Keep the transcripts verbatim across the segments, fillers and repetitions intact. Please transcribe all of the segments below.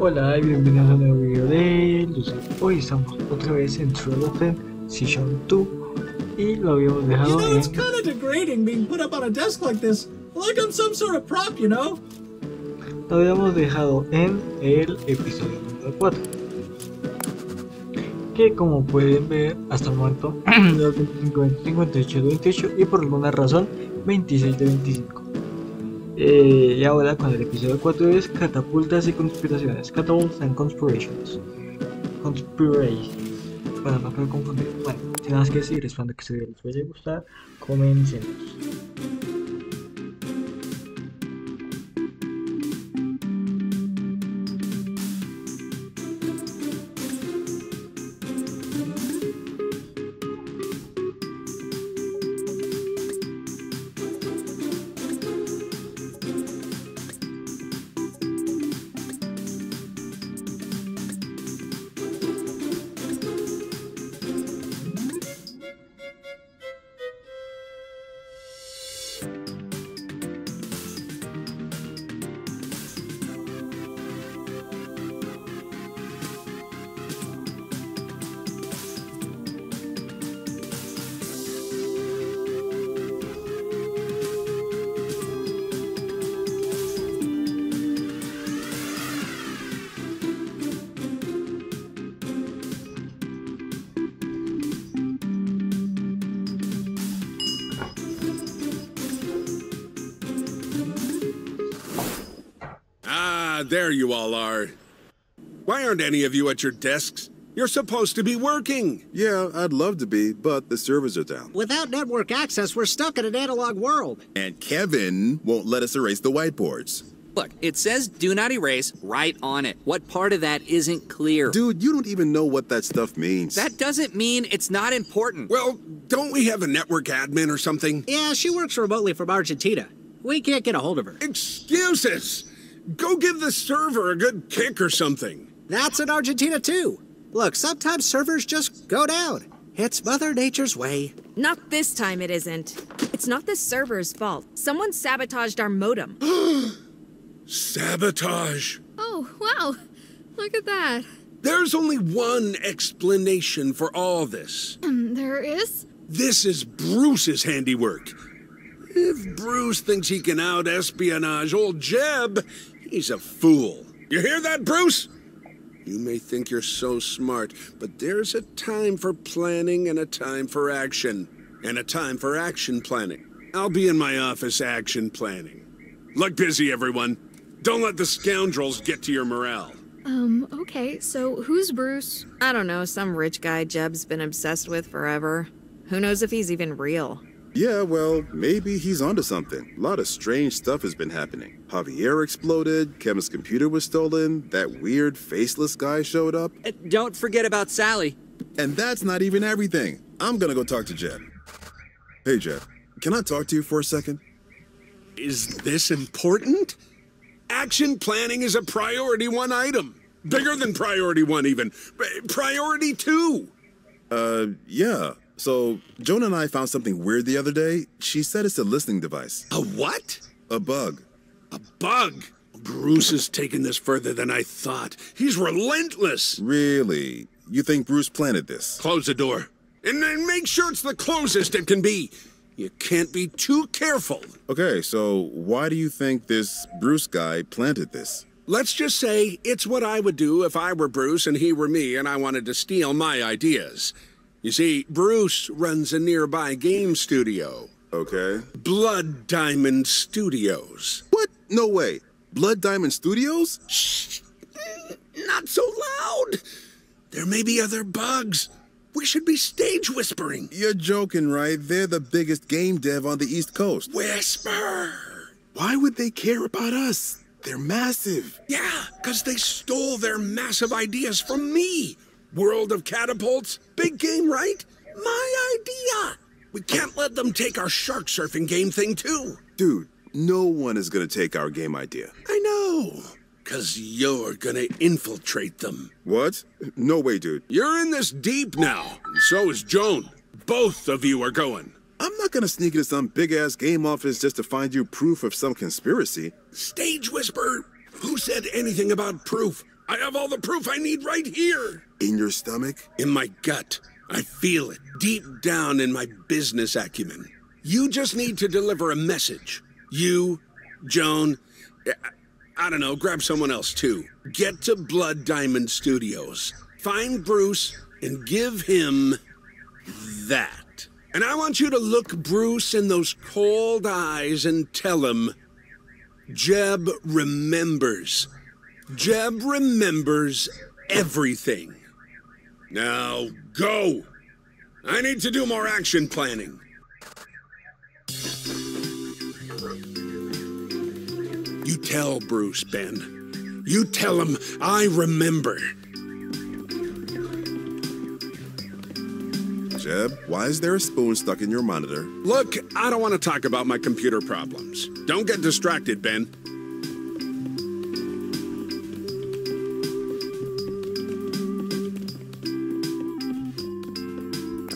Hola y bienvenidos a un nuevo video de Luz. Hoy estamos otra vez en True Love Season two y lo habíamos dejado en... Lo habíamos dejado en el episodio número cuatro, que como pueden ver hasta el momento los veinticinco, veinticinco, veintiocho, veintiocho y por alguna razón veintiséis de veinticinco. Eh, y ahora con el episodio cuatro es catapultas y conspiraciones, catapults and conspirations, conspirations, para no poder confundir. Bueno, sin más que decir, esperando que este video les vaya a gustar, comencemos. There you all are. Why aren't any of you at your desks? You're supposed to be working. Yeah, I'd love to be, but the servers are down. Without network access, we're stuck in an analog world. And Kevin won't let us erase the whiteboards. Look, it says do not erase right on it. What part of that isn't clear? Dude, you don't even know what that stuff means. That doesn't mean it's not important. Well, don't we have a network admin or something? Yeah, she works remotely from Argentina. We can't get a hold of her. Excuses! Go give the server a good kick or something. That's in Argentina, too. Look, sometimes servers just go down. It's Mother Nature's way. Not this time it isn't. It's not the server's fault. Someone sabotaged our modem. Sabotage? Oh, wow. Look at that. There's only one explanation for all this. Um, there is? This is Bruce's handiwork. If Bruce thinks he can out-espionage old Jeb, he's a fool. You hear that, Bruce? You may think you're so smart, but there's a time for planning and a time for action. And a time for action planning. I'll be in my office action planning. Look busy, everyone. Don't let the scoundrels get to your morale. Um, okay, so who's Bruce? I don't know, some rich guy Jeb's been obsessed with forever. Who knows if he's even real? Yeah, well, maybe he's onto something. A lot of strange stuff has been happening. Javier exploded, Kevin's computer was stolen, that weird faceless guy showed up. Uh, don't forget about Sally. And that's not even everything. I'm gonna go talk to Jeb. Hey, Jeb, can I talk to you for a second? Is this important? Action planning is a priority one item. Bigger than priority one, even. Priority two. Uh, yeah. So, Joan and I found something weird the other day. She said it's a listening device. A what? A bug. A bug? Bruce has taken this further than I thought. He's relentless. Really? You think Bruce planted this? Close the door. And then make sure it's the closest it can be. You can't be too careful. Okay, so why do you think this Bruce guy planted this? Let's just say it's what I would do if I were Bruce and he were me and I wanted to steal my ideas. You see, Bruce runs a nearby game studio. Okay. Blood Diamond Studios. What? No way. Blood Diamond Studios? Shh! Not so loud! There may be other bugs. We should be stage whispering. You're joking, right? They're the biggest game dev on the East Coast. Whisper! Why would they care about us? They're massive. Yeah, because they stole their massive ideas from me. World of Catapults, big game, right? My idea! We can't let them take our shark surfing game thing, too. Dude, no one is gonna take our game idea. I know, because you're gonna infiltrate them. What? No way, dude. You're in this deep now, and so is Joan. Both of you are going. I'm not gonna sneak into some big-ass game office just to find you proof of some conspiracy. Stage whisper! Who said anything about proof? I have all the proof I need right here. In your stomach? In my gut. I feel it deep down in my business acumen. You just need to deliver a message. You, Joan, I don't know, grab someone else too. Get to Blood Diamond Studios. Find Bruce and give him that. And I want you to look Bruce in those cold eyes and tell him, Jeb remembers. Jeb remembers everything. Now go! I need to do more action planning. You tell Bruce, Ben. You tell him I remember. Jeb, why is there a spoon stuck in your monitor? Look, I don't want to talk about my computer problems. Don't get distracted, Ben.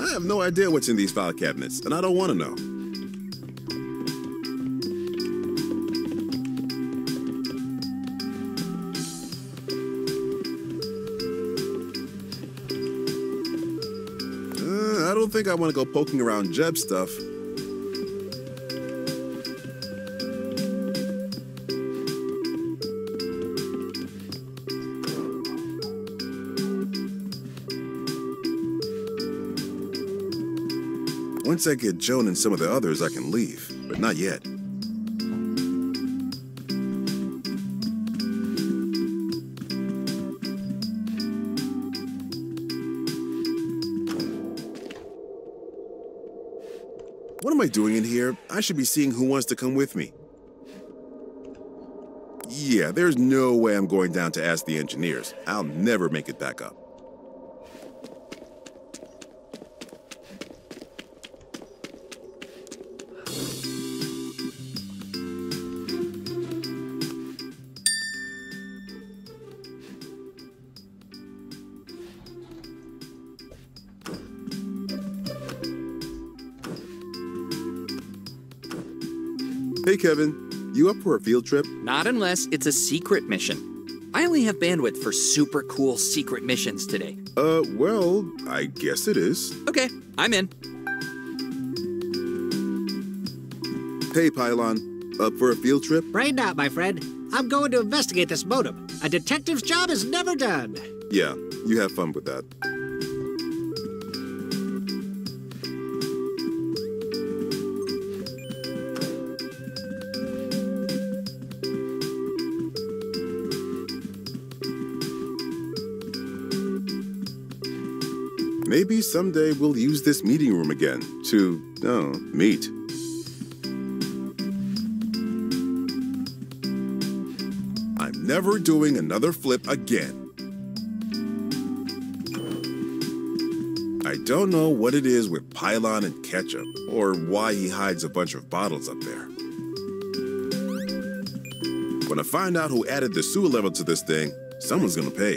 I have no idea what's in these file cabinets, and I don't want to know. Uh, I don't think I want to go poking around Jeb's stuff. Once I get Joan and some of the others, I can leave, but not yet. What am I doing in here? I should be seeing who wants to come with me. Yeah, there's no way I'm going down to ask the engineers. I'll never make it back up. Hey, Kevin. You up for a field trip? Not unless it's a secret mission. I only have bandwidth for super cool secret missions today. Uh, well, I guess it is. Okay, I'm in. Hey, Pylon. Up for a field trip? Right now, my friend. I'm going to investigate this modem. A detective's job is never done. Yeah, you have fun with that. Maybe someday we'll use this meeting room again to, oh, meet. I'm never doing another flip again. I don't know what it is with Pylon and ketchup, or why he hides a bunch of bottles up there. When I find out who added the sewer level to this thing, someone's gonna pay.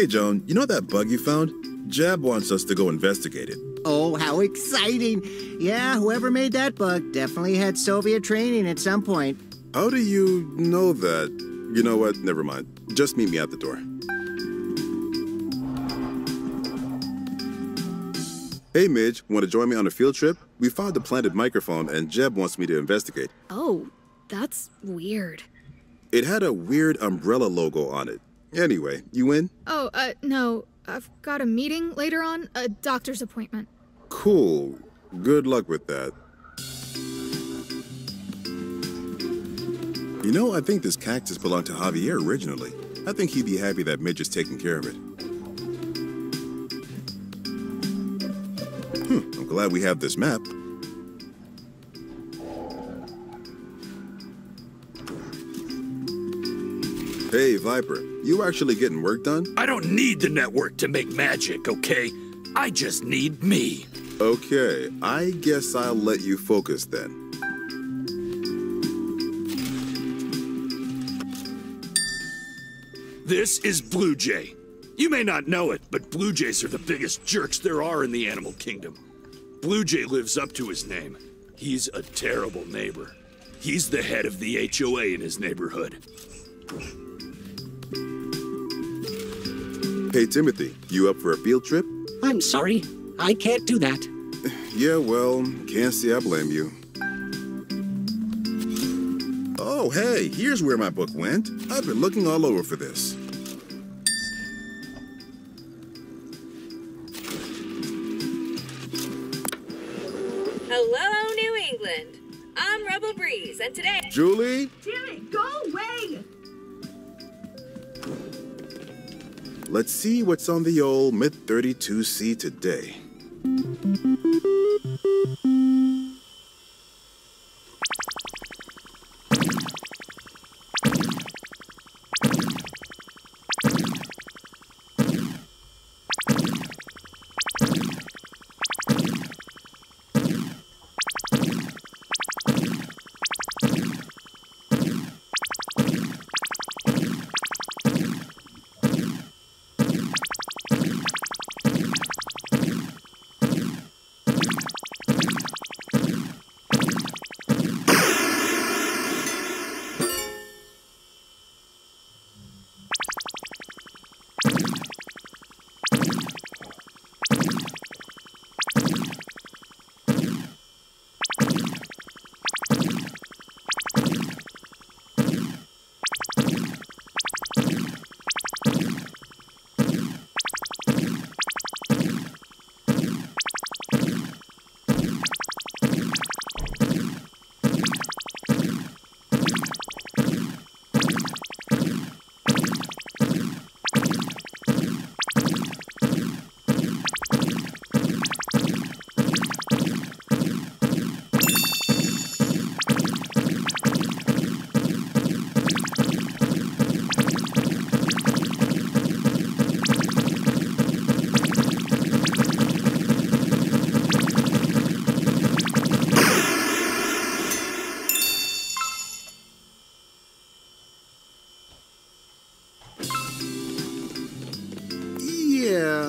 Hey, Joan, you know that bug you found? Jeb wants us to go investigate it. Oh, how exciting! Yeah, whoever made that bug definitely had Soviet training at some point. How do you know that? You know what? Never mind. Just meet me at the door. Hey, Midge, want to join me on a field trip? We found the planted microphone and Jeb wants me to investigate. Oh, that's weird. It had a weird umbrella logo on it. Anyway, you in? Oh, uh, no. I've got a meeting later on, a doctor's appointment. Cool. Good luck with that. You know, I think this cactus belonged to Javier originally. I think he'd be happy that Midge is taking care of it. Hmm, I'm glad we have this map. Hey, Viper, you actually getting work done? I don't need the network to make magic, okay? I just need me. Okay, I guess I'll let you focus then. This is Blue Jay. You may not know it, but Blue Jays are the biggest jerks there are in the animal kingdom. Blue Jay lives up to his name. He's a terrible neighbor. He's the head of the H O A in his neighborhood. Hey, Timothy, you up for a field trip? I'm sorry. I can't do that. Yeah, well, can't say I blame you. Oh, hey, here's where my book went. I've been looking all over for this. Hello, New England. I'm Rebel Breeze, and today... Julie? Damn it, go away! Let's see what's on the old Mid thirty-two C today.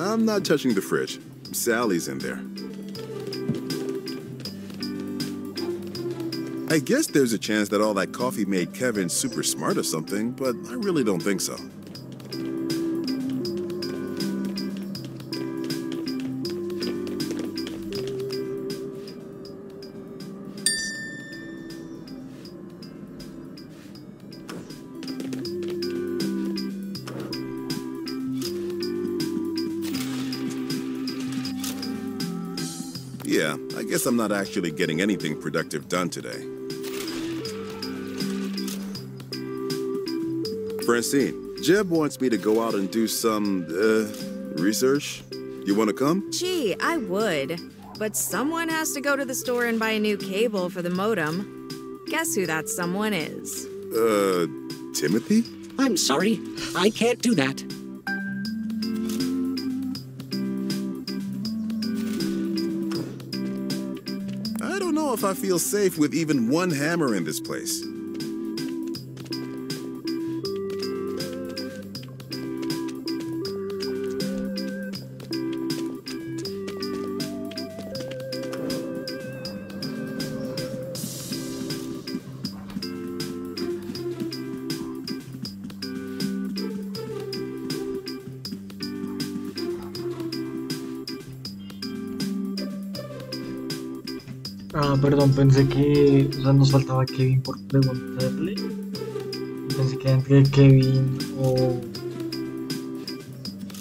I'm not touching the fridge. Sally's in there. I guess there's a chance that all that coffee made Kevin super smart or something, but I really don't think so. I guess I'm not actually getting anything productive done today. Francine, Jeb wants me to go out and do some, uh, research. You want to come? Gee, I would. But someone has to go to the store and buy a new cable for the modem. Guess who that someone is? Uh, Timothy? I'm sorry. I can't do that. If I feel safe with even one hammer in this place. Ah, perdón, pensé que o sea, nos faltaba Kevin por preguntarle. Pensé que entre Kevin o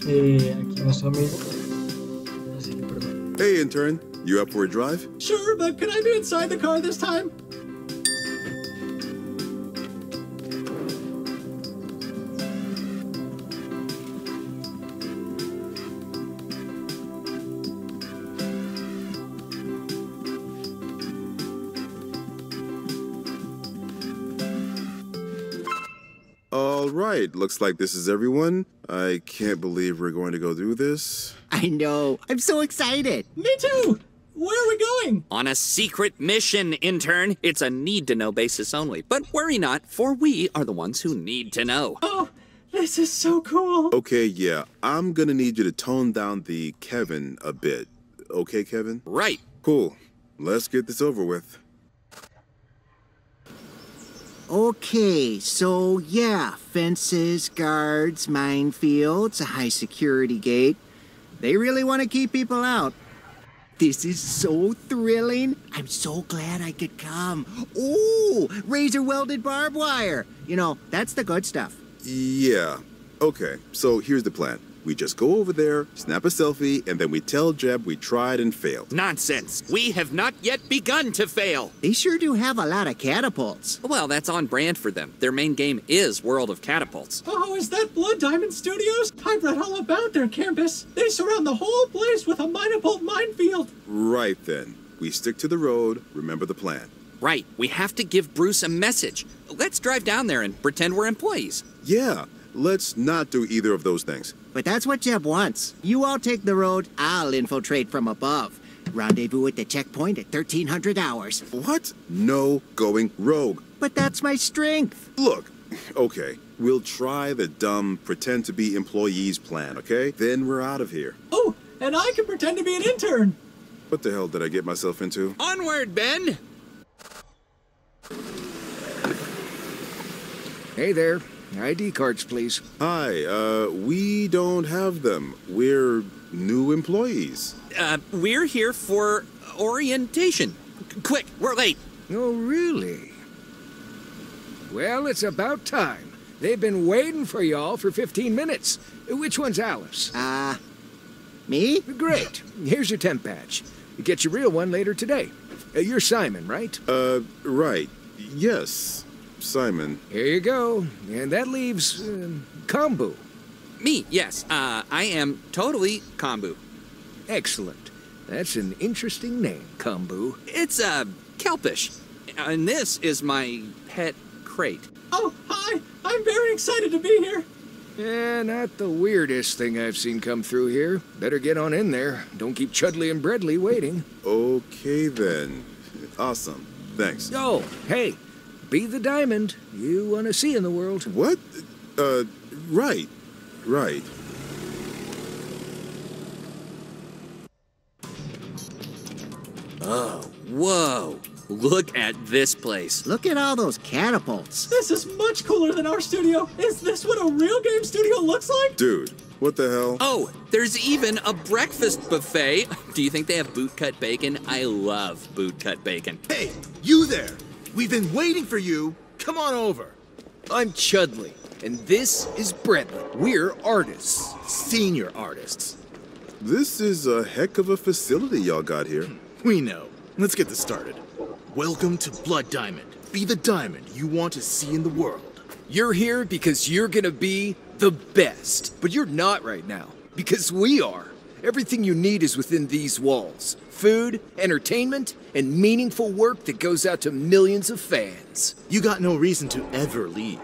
eh, aquí nuestro amigo. Así que perdón. Hey, intern, you up for a drive? Sure, but can I be inside the car this time? Alright, looks like this is everyone. I can't believe we're going to go through this. I know. I'm so excited. Me too. Where are we going? On a secret mission, intern. It's a need-to-know basis only. But worry not, for we are the ones who need to know. Oh, this is so cool. Okay, yeah. I'm gonna need you to tone down the Kevin a bit. Okay, Kevin? Right. Cool. Let's get this over with. Okay, so yeah, fences, guards, minefields, a high security gate. They really want to keep people out. This is so thrilling. I'm so glad I could come. Ooh, razor-welded barbed wire. You know, that's the good stuff. Yeah. Okay, so here's the plan. We just go over there, snap a selfie, and then we tell Jeb we tried and failed. Nonsense. We have not yet begun to fail. They sure do have a lot of catapults. Well, that's on brand for them. Their main game is World of Catapults. Oh, is that Blood Diamond Studios? I've read all about their campus. They surround the whole place with a minable minefield. Right then. We stick to the road. Remember the plan. Right. We have to give Bruce a message. Let's drive down there and pretend we're employees. Yeah. Let's not do either of those things. But that's what Jeb wants. You all take the road, I'll infiltrate from above. Rendezvous at the checkpoint at thirteen hundred hours. What? No going rogue. But that's my strength. Look, okay, we'll try the dumb pretend to be employees plan, okay? Then we're out of here. Oh, and I can pretend to be an intern. What the hell did I get myself into? Onward, Ben! Hey there. I D cards, please. Hi, uh, we don't have them. We're new employees. Uh, we're here for orientation. C- quick, we're late. Oh, really? Well, it's about time. They've been waiting for y'all for fifteen minutes. Which one's Alice? Uh, me? Great. Here's your temp badge. You get your real one later today. Uh, you're Simon, right? Uh, right. Yes. Simon. Here you go. And that leaves uh, Kombu. Me, yes. Uh, I am totally Kombu. Excellent. That's an interesting name, Kombu. It's uh, Kelpish. And this is my pet crate. Oh, hi. I'm very excited to be here. Yeah, not the weirdest thing I've seen come through here. Better get on in there. Don't keep Chudley and Bradley waiting. Okay, then. Awesome. Thanks. Oh, hey. Be the diamond you want to see in the world. What? Uh, right. Right. Oh, whoa. Look at this place. Look at all those catapults. This is much cooler than our studio. Is this what a real game studio looks like? Dude, what the hell? Oh, there's even a breakfast buffet. Do you think they have bootcut bacon? I love bootcut bacon. Hey, you there. We've been waiting for you. Come on over. I'm Chudley, and this is Bradley. We're artists, senior artists. This is a heck of a facility y'all got here. We know. Let's get this started. Welcome to Blood Diamond. Be the diamond you want to see in the world. You're here because you're gonna be the best. But you're not right now, because we are. Everything you need is within these walls. Food, entertainment, and meaningful work that goes out to millions of fans. You got no reason to ever leave.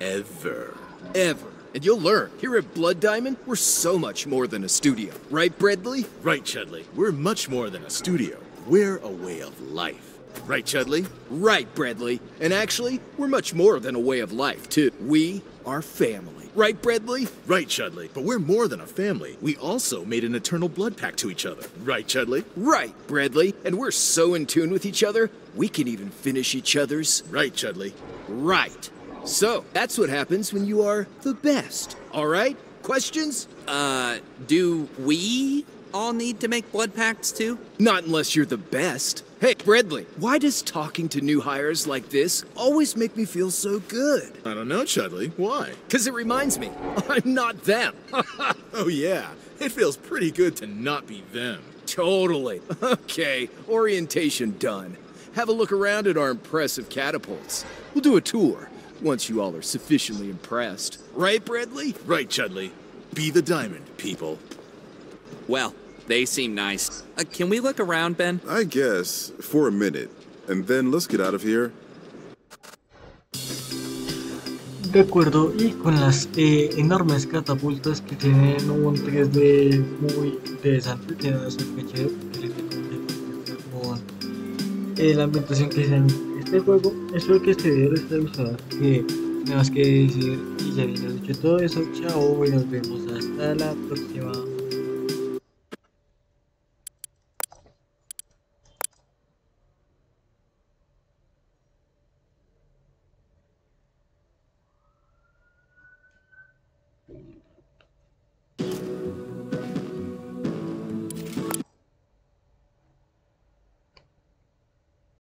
Ever. Ever. And you'll learn. Here at Blood Diamond, we're so much more than a studio. Right, Bradley? Right, Chudley. We're much more than a studio. We're a way of life. Right, Chudley? Right, Bradley. And actually, we're much more than a way of life, too. We are family. Right, Bradley? Right, Chudley. But we're more than a family. We also made an eternal blood pact to each other. Right, Chudley? Right, Bradley. And we're so in tune with each other, we can even finish each other's. Right, Chudley. Right. So, that's what happens when you are the best. All right? Questions? Uh, do we all need to make blood pacts, too? Not unless you're the best. Hey, Bradley, why does talking to new hires like this always make me feel so good? I don't know, Chudley. Why? Because it reminds me, I'm not them. Oh, yeah. It feels pretty good to not be them. Totally. Okay, orientation done. Have a look around at our impressive catapults. We'll do a tour, once you all are sufficiently impressed. Right, Bradley? Right, Chudley. Be the diamond, people. Well, they seem nice. Uh, can we look around, Ben? I guess, for a minute. And then let's get out of here. De acuerdo, y con las eh, enormes catapultas que tienen un tres D muy interesante, tienen una sospecha de la ambientación que se en este juego. Espero que este video les haya gustado, que nada más que decir, y ya bien, he dicho todo eso, chao y nos vemos hasta la próxima.